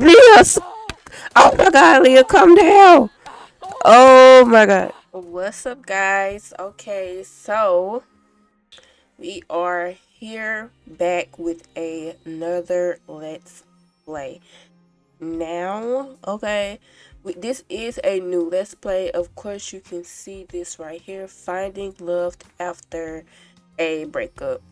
Leah! Oh my god, Leah, come down! Oh my god. What's up, guys? Okay, so we are here back with another Let's Play. Now, okay, this is a new Let's Play. Of course, you can see this right here, Finding Love After a Breakup.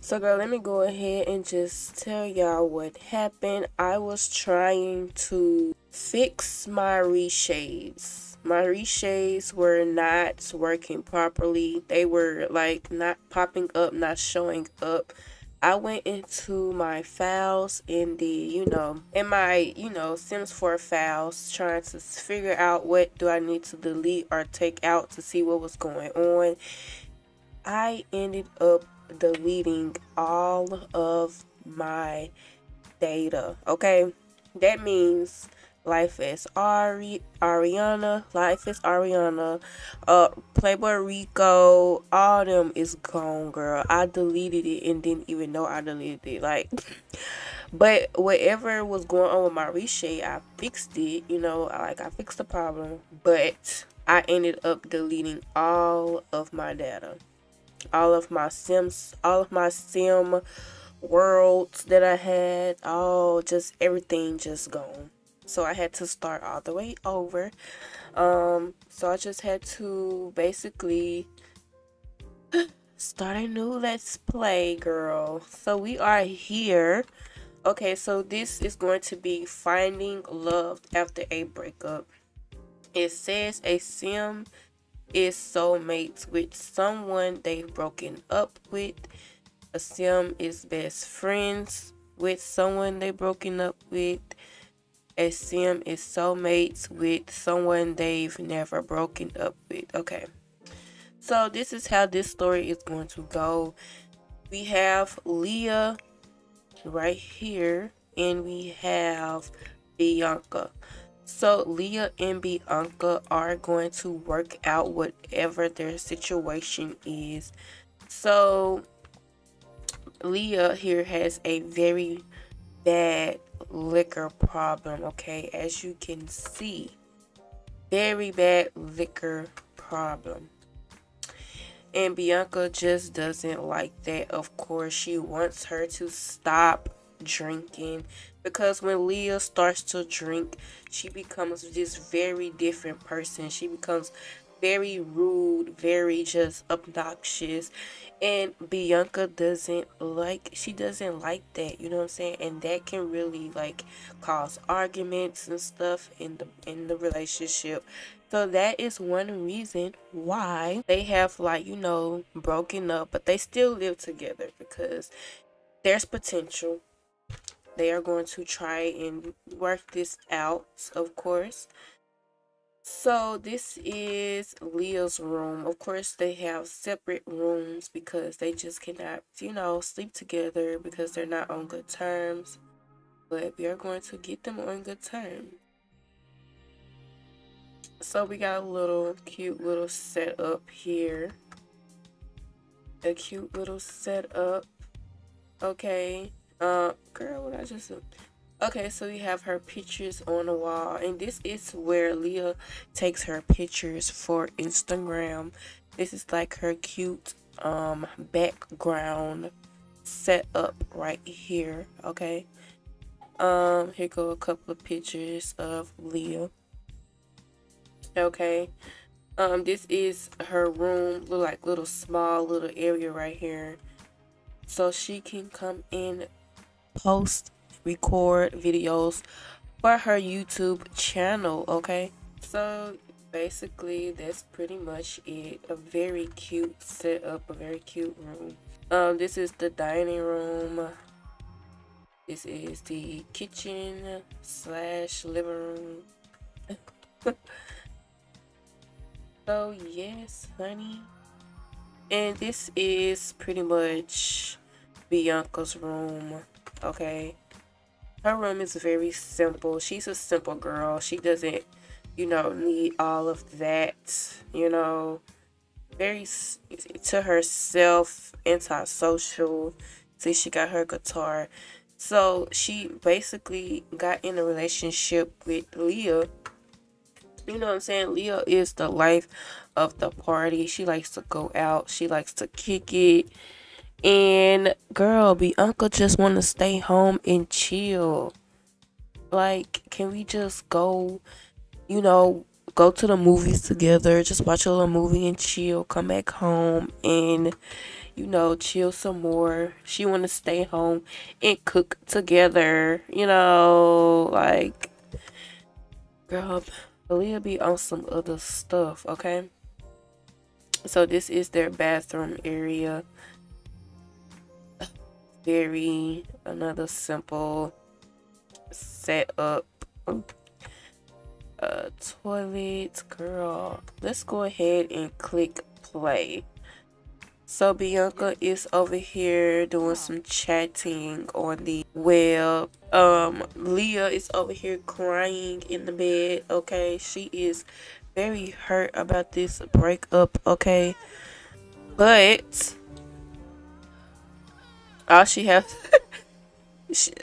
So girl, let me go ahead and just tell y'all what happened. I was trying to fix my reshades. My reshades were not working properly. They were like not popping up, not showing up. I went into my files in the, in my Sims 4 files, trying to figure out what do I need to delete or take out to see what was going on. I ended up deleting all of my data. Okay, that means Life is Ariana, Life is Ariana, Playboy Rico, all them is gone, girl. I deleted it and didn't even know I deleted it, like but whatever was going on with my reshade, I fixed it, you know, like I fixed the problem, but I ended up deleting all of my data, all of my Sims, all of my Sim worlds that I had, all just everything just gone. So I had to start all the way over. So I just had to basically start a new Let's Play, girl. So we are here. Okay, so this is going to be Finding Love After a Breakup. It says a Sim is soulmates with someone they've broken up with. A Sim is best friends with someone they've broken up with. A Sim is soulmates with someone they've never broken up with. Okay, so this is how this story is going to go. We have Leah right here, and we have Bianca. So Leah and Bianca are going to work out whatever their situation is. So Leah here has a very bad liquor problem, okay? As you can see, very bad liquor problem. And Bianca just doesn't like that. Of course, she wants her to stop drinking, because when Leah starts to drink, she becomes this very different person. She becomes very rude, very just obnoxious, and Bianca doesn't like, she doesn't like that, you know what I'm saying? And that can really like cause arguments and stuff in the relationship. So that is one reason why they have, like, you know, broken up, but they still live together, because there's potential. They are going to try and work this out, of course. So this is Leah's room. Of course, they have separate rooms because they just cannot, you know, sleep together because they're not on good terms. But we are going to get them on good terms. So we got a little cute little setup here. A cute little setup. Okay. Girl, what I just said. Okay, so we have her pictures on the wall, and this is where Leah takes her pictures for Instagram. This is like her cute background setup right here. Okay, here go a couple of pictures of Leah. Okay, this is her room, like little small little area right here, so she can come in, post, record videos for her YouTube channel. Okay, so basically that's pretty much it. A very cute setup, a very cute room. This is the dining room. This is the kitchen / living room. So yes, honey, and this is pretty much Bianca's room. Okay, her room is very simple. She's a simple girl. She doesn't, you know, need all of that, you know, very to herself, antisocial. See, she got her guitar. So she basically got in a relationship with Leah. You know what I'm saying? Leah is the life of the party. She likes to go out. She likes to kick it. And girl, Bianca just want to stay home and chill. Like, can we just go, you know, go to the movies together, just watch a little movie and chill, come back home and, you know, chill some more. She want to stay home and cook together, you know, like, girl, Leah be on some other stuff, okay? So this is their bathroom area. Very another simple setup. Toilet, girl. Let's go ahead and click play. So Bianca is over here doing some chatting on the web. Leah is over here crying in the bed, okay? She is very hurt about this breakup, okay? But all she has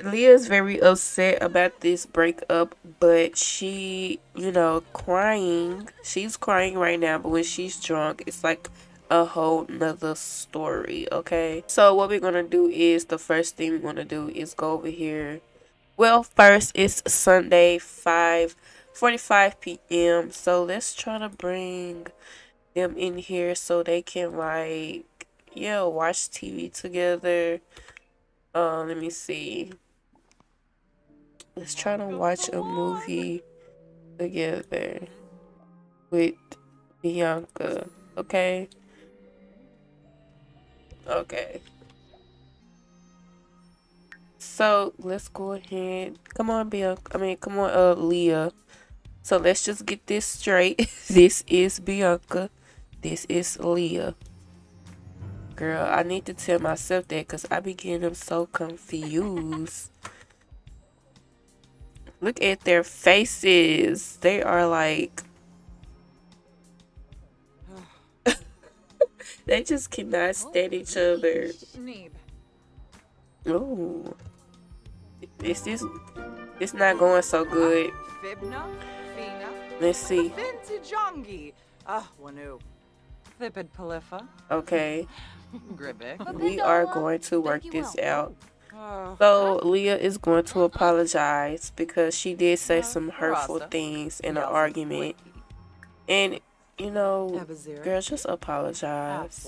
Leah is very upset about this breakup, but she, you know, crying. She's crying right now, but when she's drunk, it's like a whole nother story, okay? So what we're gonna do is, the first thing we're gonna do is go over here. Well, first, it's Sunday, 5:45 p.m. So let's try to bring them in here so they can, like, yeah, watch TV together. Let me see. Let's try to watch a movie together with Bianca, okay? Okay. So, let's go ahead. Come on, Bianca. I mean, come on, Leah. So, let's just get this straight. This is Bianca. This is Leah. Girl, I need to tell myself that because I be getting them so confused. Look at their faces. They are like... they just cannot stand each other. Ooh. It's not going so good. Let's see. Okay. We are going to work this out. So Leah is going to apologize because she did say some hurtful things in an argument. And, you know, girl, just apologize.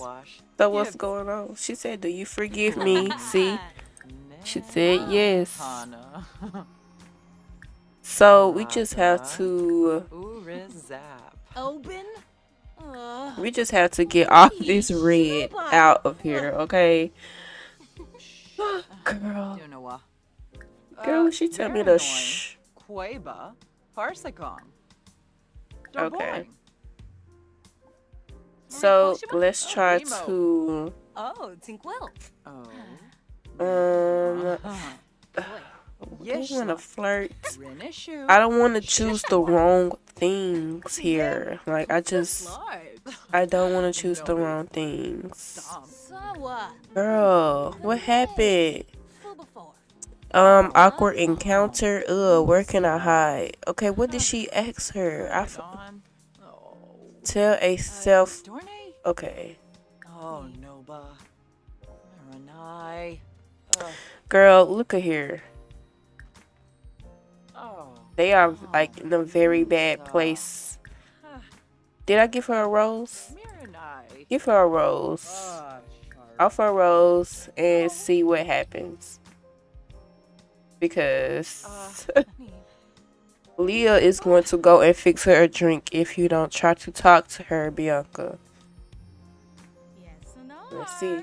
So what's going on? She said, do you forgive me? See? She said yes. So we just have to... we just have to get all this red out of here, okay? Girl, she tell me to shh. Okay. So, let's try to... I don't want to flirt. I don't want to choose the wrong things here. Like, I don't want to choose the wrong things. Girl, what happened? Awkward encounter. Ugh, where can I hide? Okay, what did she ask her? Tell a self. Okay. Oh no, girl, look at here. They are like in a very bad place. Did I give her a rose? Give her a rose. Offer a rose and see what happens. Because Leah is going to go and fix her a drink if you don't try to talk to her, Bianca. Let's see.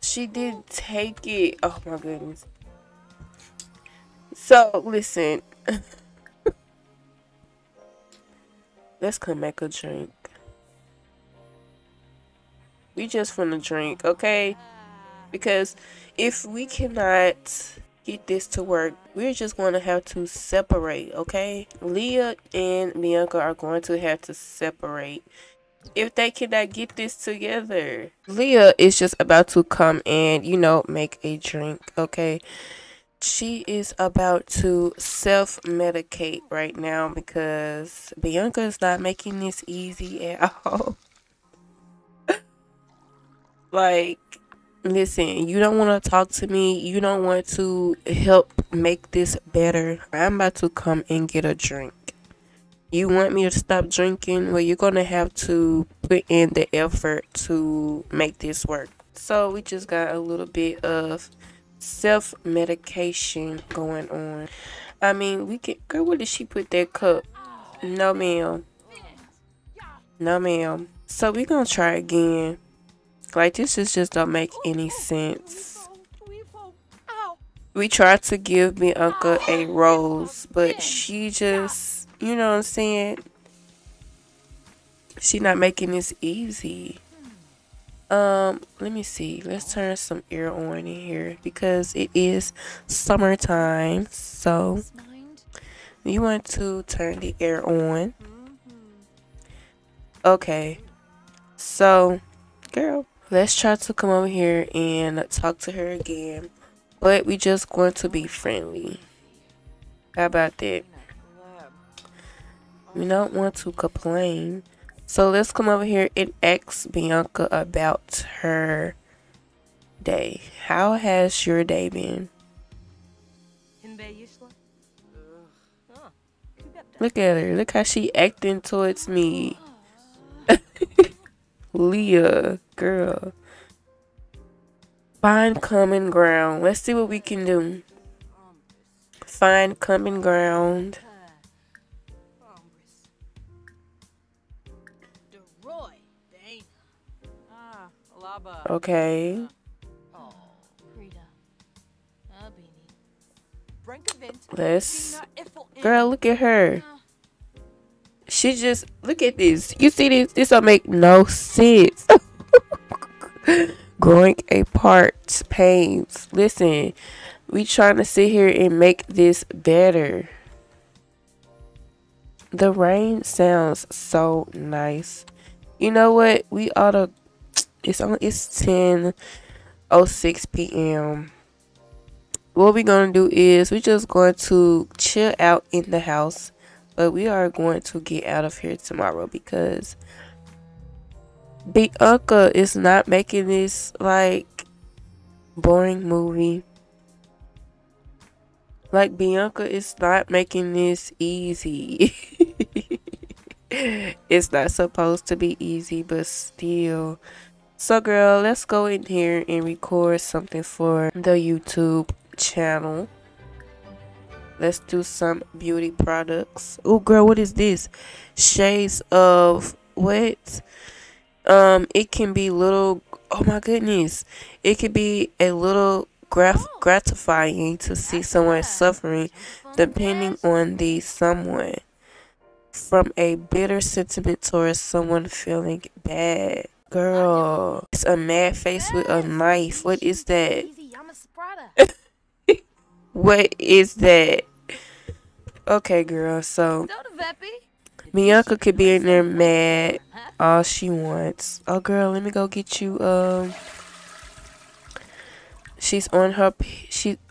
She didn't take it. Oh my goodness. So listen. Let's come make a drink. We just finna drink, okay? Because if we cannot get this to work, we're just gonna have to separate, okay? Leah and Bianca are going to have to separate. if they cannot get this together. Leah is just about to come and, you know, make a drink, okay? She is about to self-medicate right now because Bianca is not making this easy at all. Like, listen, you don't want to talk to me. You don't want to help make this better. I'm about to come and get a drink. You want me to stop drinking? Well, you're going to have to put in the effort to make this work. So we just got a little bit of self-medication going on. I mean, we can... Girl, where did she put that cup? No, ma'am. No, ma'am. So we're going to try again. Like, this just don't make any sense. We tried to give Bianca a rose, but she just... You know what I'm saying? She not making this easy. Let me see. Let's turn some air on in here because it is summertime. So you want to turn the air on. Okay. So, girl, let's try to come over here and talk to her again. But we just going to be friendly. How about that? We don't want to complain. So let's come over here and ask Bianca about her day. How has your day been? Look at her. Look how she acting towards me. Leah, girl. Find common ground. Let's see what we can do. Find common ground. Okay. Let's... Girl, look at her. She just... Look at this. You see this? This don't make no sense. Growing apart pains. Listen, we trying to sit here and make this better. The rain sounds so nice. You know what? We ought to... It's 10:06 p.m. What we're going to do is we're just going to chill out in the house. But we are going to get out of here tomorrow because Bianca is not making this, like, boring movie. Like, Bianca is not making this easy. It's not supposed to be easy, but still... So girl, let's go in here and record something for the YouTube channel. Let's do some beauty products. Oh girl, what is this? Shades of what? It can be little, oh my goodness. It could be a little gratifying to see someone suffering depending on the someone. From a bitter sentiment towards someone feeling bad. Girl, it's a mad face with a knife. What is that? What is that? Okay, girl, so Bianca could be in there mad all she wants. Oh, girl, let me go get you. She's on her.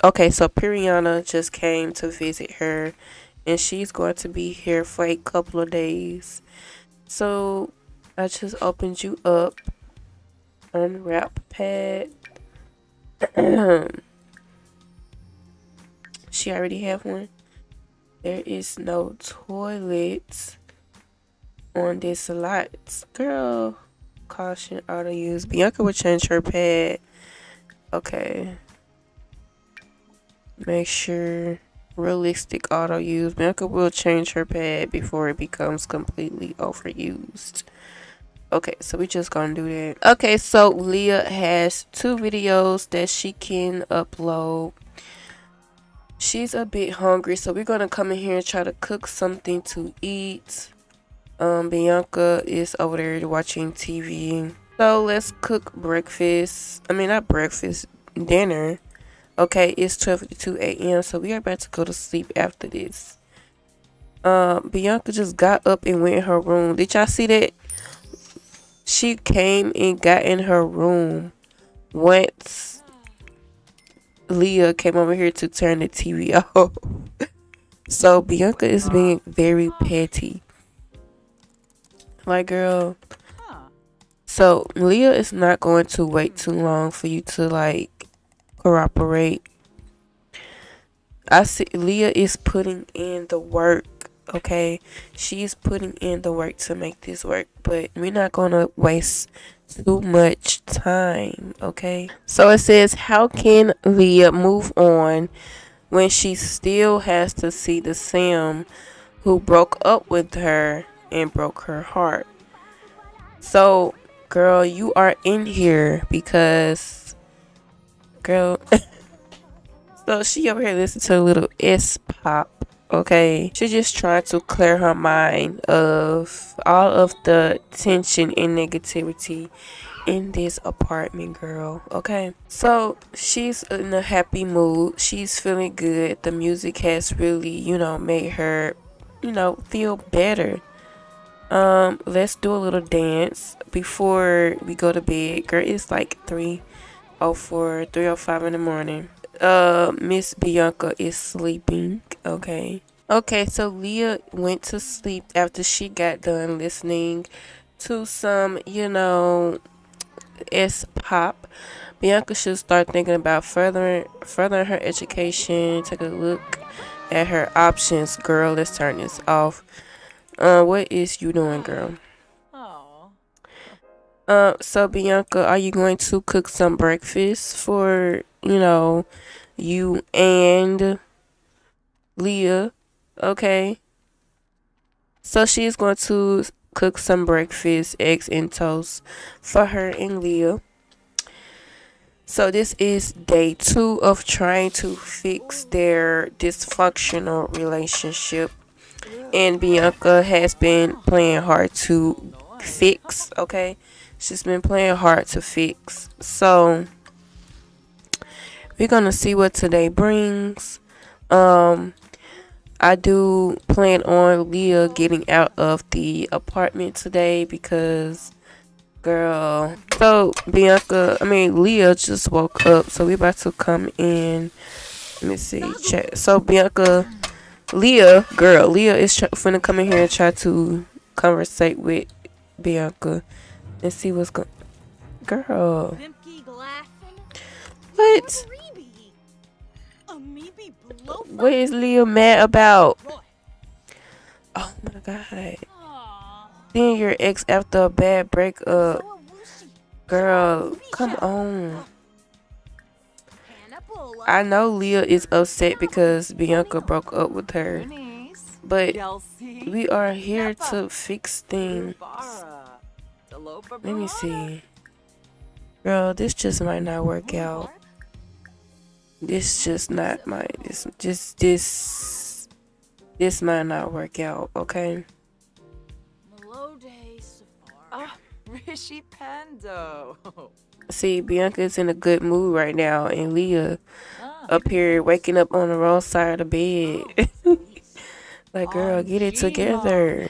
Okay, so Periana just came to visit her, and she's going to be here for a couple of days. So. I just opened you up. Unwrap pad. She already have one. There is no toilet on this lot. Girl. Caution auto use. Bianca will change her pad. Okay. Make sure realistic auto use. Bianca will change her pad before it becomes completely overused. Okay, so we just gonna do that. Okay, so Leah has 2 videos that she can upload. She's a bit hungry, so we're gonna come in here and try to cook something to eat. Bianca is over there watching TV. So let's cook breakfast. I mean, not breakfast, dinner. Okay, it's 12:52 a.m. so we are about to go to sleep after this. Bianca just got up and went in her room. Did y'all see that? she came and got in her room once Leah came over here to turn the TV off. So Bianca is being very petty. Like, girl. So Leah is not going to wait too long for you to like cooperate. I see Leah is putting in the work. Okay, she's putting in the work to make this work, but we're not gonna waste too much time. Okay, so it says, how can Leah move on when she still has to see the Sim who broke up with her and broke her heart? So girl, you are in here because girl. So she over here listening to a little S-pop. Okay, she just trying to clear her mind of all of the tension and negativity in this apartment, girl. Okay, so she's in a happy mood, she's feeling good, the music has really, you know, made her, you know, feel better. Let's do a little dance before we go to bed, girl. It's like 3:04, 3:05 in the morning. Miss Bianca is sleeping. Okay, so Leah went to sleep after she got done listening to some, you know, S-pop. Bianca should start thinking about furthering her education. Take a look at her options, girl. Let's turn this off. What is you doing, girl? So Bianca, are you going to cook some breakfast for, you know, you and Leah? Okay, so she's going to cook some breakfast, eggs and toast for her and Leah. So this is day 2 of trying to fix their dysfunctional relationship, and Bianca has been playing hard to fix. Okay, she's been playing hard to fix. So we're gonna see what today brings. I do plan on Leah getting out of the apartment today because, girl. So Leah just woke up, so we're about to come in. Let me see, chat. So Leah is finna come in here and try to conversate with Bianca and see what's going. Girl, what? What is Leah mad about? Oh my god. Seeing your ex after a bad breakup. Girl, come on. I know Leah is upset because Bianca broke up with her, but we are here to fix things. Let me see. Girl, this just might not work out. This might not work out, okay? See, Bianca's in a good mood right now, and Leah up here waking up on the wrong side of the bed. Like, girl, get it together.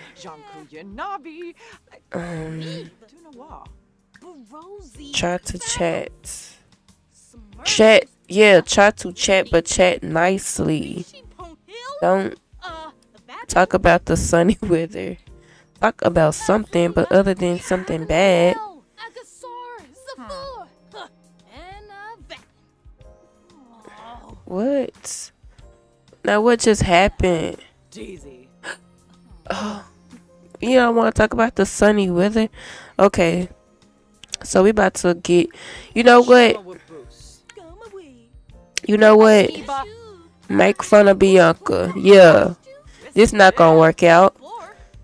Try to chat. Yeah, try to chat, but chat nicely. Don't talk about the sunny weather. Talk about something, but other than something bad. What? Now what just happened? Oh, you don't want to talk about the sunny weather? Okay. So we about to get... You know what? You know what? Make fun of Bianca. Yeah. This not gonna work out.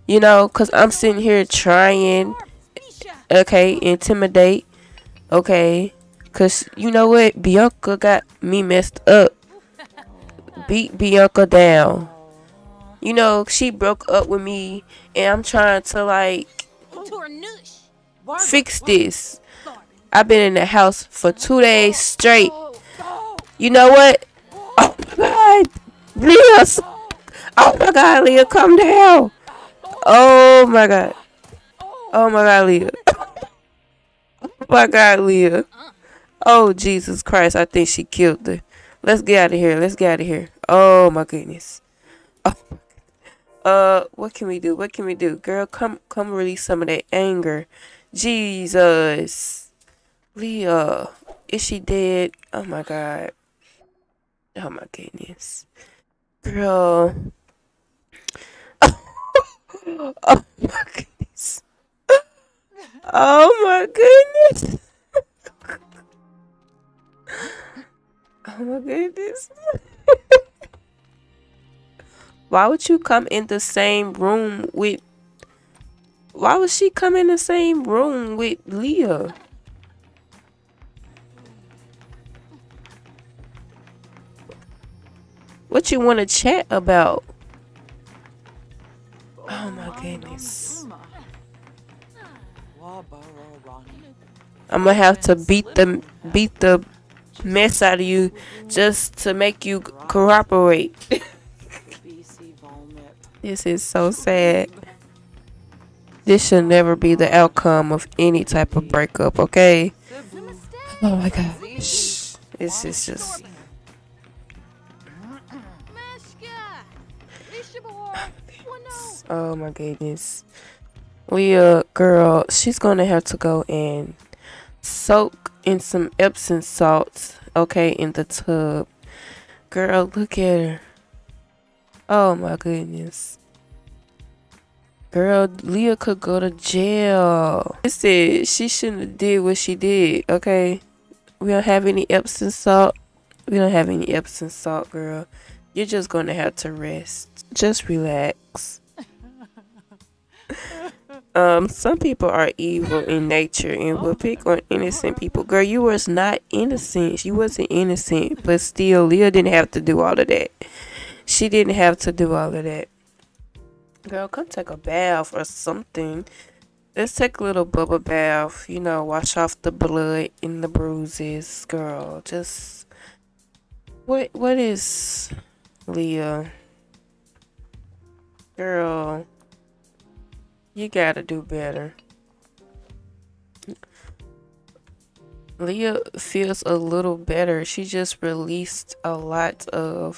You know, cause I'm sitting here trying. Okay, intimidate. Okay. Cause you know what? Bianca got me messed up. Beat Bianca down. You know, she broke up with me and I'm trying to like fix this. I've been in the house for 2 days straight. You know what? Oh my god, Leah! Oh my god, Leah, calm down! Oh my god, Leah! my God, Leah. Oh, Jesus Christ. I think she killed her. Let's get out of here. Let's get out of here. Oh, my goodness. Oh. What can we do? What can we do? Girl, come release some of that anger. Jesus. Leah. Is she dead? Oh, my God. Oh, my goodness. Girl. Oh, my goodness. Oh, my goodness. Oh, my goodness. Why would you come in the same room with... Why would she come in the same room with Leah? What you want to chat about? Oh, my goodness. I'm gonna have to beat the mess out of you just to make you cooperate. This is so sad. This should never be the outcome of any type of breakup, okay? Oh my gosh. This is just... Oh my goodness. Leah, girl, she's gonna have to go and soak in some Epsom salts, okay, in the tub. Girl, look at her. Oh my goodness. Girl, Leah could go to jail. It said she shouldn't have did what she did, okay? We don't have any Epsom salt. We don't have any Epsom salt, girl. You're just gonna have to rest. Just relax. Some people are evil in nature and will pick on innocent people. Girl, you was not innocent. She wasn't innocent, but still, Leah didn't have to do all of that. She didn't have to do all of that. Girl, come take a bath or something. Let's take a little bubble bath. You know, wash off the blood and the bruises. Girl, just... What is Leah? Girl... You gotta do better. Leah feels a little better. She just released a lot, okay?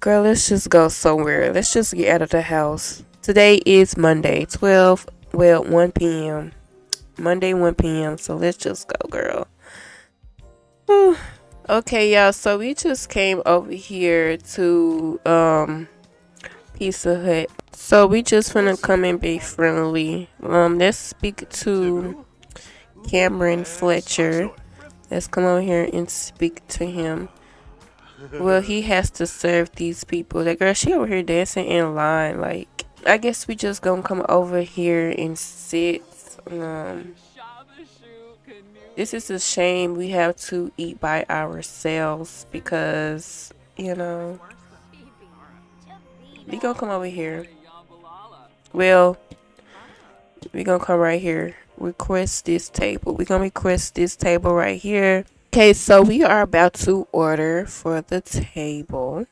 Girl, let's just go somewhere. Let's just get out of the house. Today is Monday, 1 p.m. Monday, 1 p.m. So let's just go, girl. Okay, y'all. So we just came over here to, Pizza Hut. So we just finna come and be friendly. Let's speak to Cameron Fletcher. Let's come over here and speak to him. Well, he has to serve these people. That girl, she over here dancing in line. Like, I guess we just gonna come over here and sit. This is a shame we have to eat by ourselves because, you know... We gonna come over here. Well, we gonna come right here. Request this table. We gonna request this table right here. Okay, so we are about to order for the table.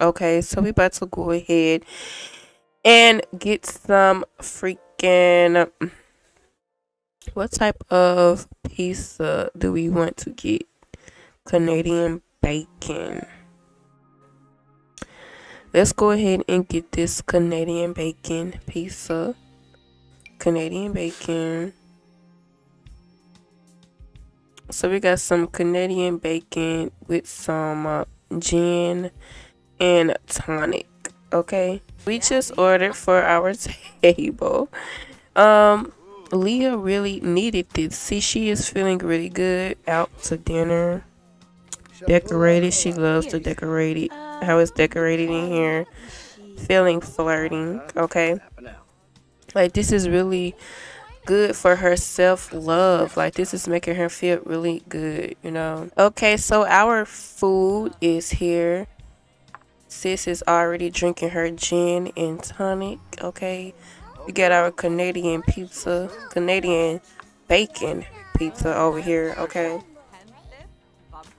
Okay, so we about to go ahead and get some freaking... What type of pizza do we want to get? Canadian bacon. Let's go ahead and get this Canadian bacon pizza. Canadian bacon. So we got some Canadian bacon with some gin and tonic. Okay. We just ordered for our table. Leah really needed this. See, she is feeling really good. Out to dinner. Decorated. She loves to decorate it. How it's decorated in here, feeling flirting, okay? Like, this is really good for her self-love. Like, this is making her feel really good, you know? Okay, so our food is here. Sis is already drinking her gin and tonic, okay? We got our Canadian pizza, Canadian bacon pizza over here, okay?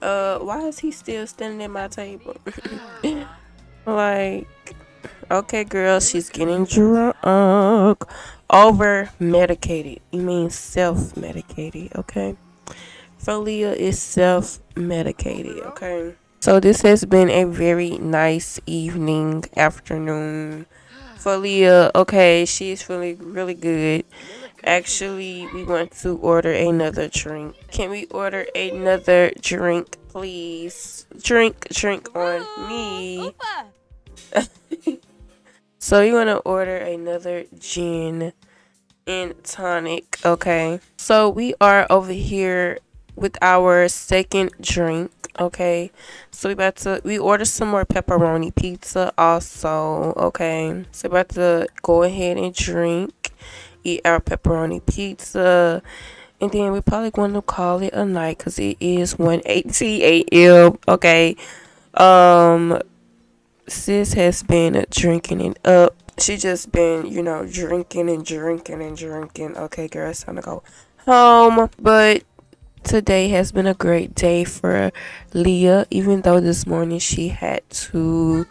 Why is he still standing at my table? Like, Okay, girl, she's getting drunk. Over-medicated. You mean self-medicated, okay? So Leah is self-medicated, okay? So this has been a very nice evening, afternoon for Leah. Okay, she's feeling really good. Actually, we want to order another drink. Can we order another drink, please? Drink on me. So you want to order another gin and tonic, okay? So we are over here with our second drink, okay? So we ordered some more pepperoni pizza also, okay? So we're about to go ahead and drink, eat our pepperoni pizza, and then we probably going to call it a night because it is 1:18 a.m. okay? Sis has been drinking it up. She just been, you know, drinking. Okay, girl, it's time to go home. But today has been a great day for Leah, even though this morning she had to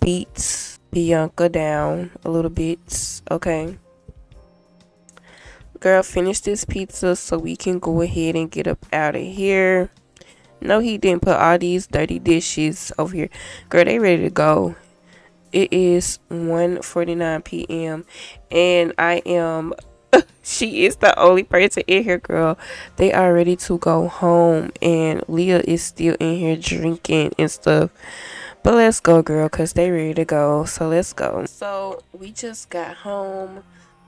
beat Bianca down a little bit, okay? Girl, finish this pizza so we can go ahead and get up out of here. No, he didn't put all these dirty dishes over here. Girl, they ready to go. It is 1:49 p.m. and I am she is the only person in here, girl. They are ready to go home and Leah is still in here drinking and stuff. But let's go, girl, because they ready to go. So let's go. So we just got home.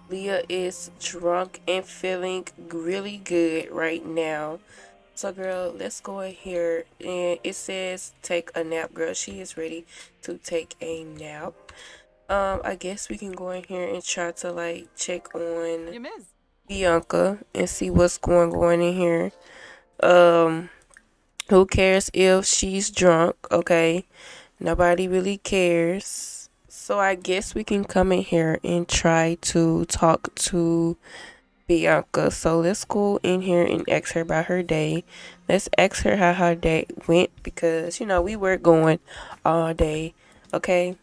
Leah is drunk and feeling really good right now. So, girl, let's go in here, and it says take a nap. Girl, she is ready to take a nap. I guess we can go in here and try to, like, check on Bianca and see what's going on in here. Who cares if she's drunk, okay? Nobody really cares. So, I guess we can come in here and try to talk to Bianca. So let's go in here and ask her about her day. Let's ask her how her day went, because you know we were going all day, okay?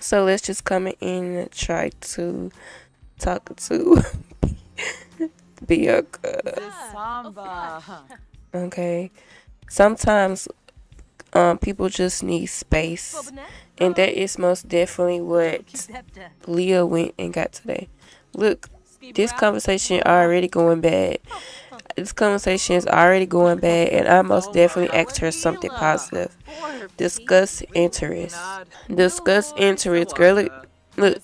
So let's just come in and try to talk to Bianca. Okay, sometimes people just need space, and that is most definitely what Leah went and got today. Look, this conversation already going bad. This conversation is already going bad, and I most definitely asked her something positive. Discuss interests. Discuss interests, girl. Look,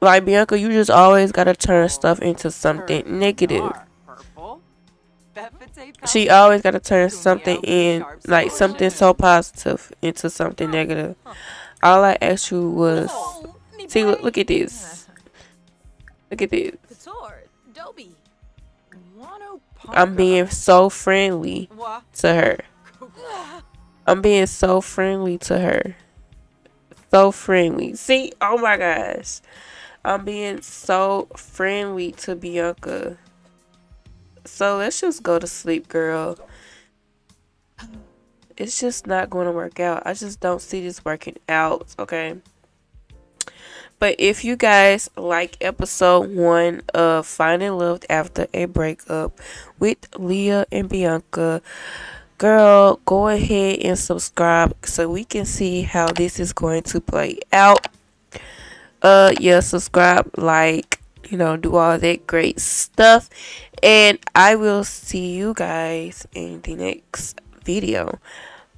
like, Bianca, you just always gotta turn stuff into something negative. She always gotta turn something in, like something so positive, into something negative. All I asked you was, see, look at this. Look at this. I'm being so friendly to her. So friendly. See? Oh my gosh. I'm being so friendly to Bianca. So let's just go to sleep, girl. It's just not going to work out. I just don't see this working out, okay? But if you guys like episode 1 of Finding Love After a Breakup with Leah and Bianca, girl, go ahead and subscribe so we can see how this is going to play out. Yeah, subscribe, like, you know, do all that great stuff. And I will see you guys in the next video.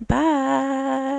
Bye.